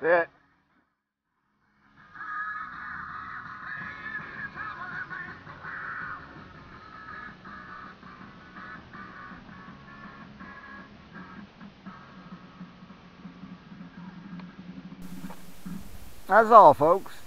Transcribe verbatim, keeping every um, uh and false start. That's it. That's all, folks.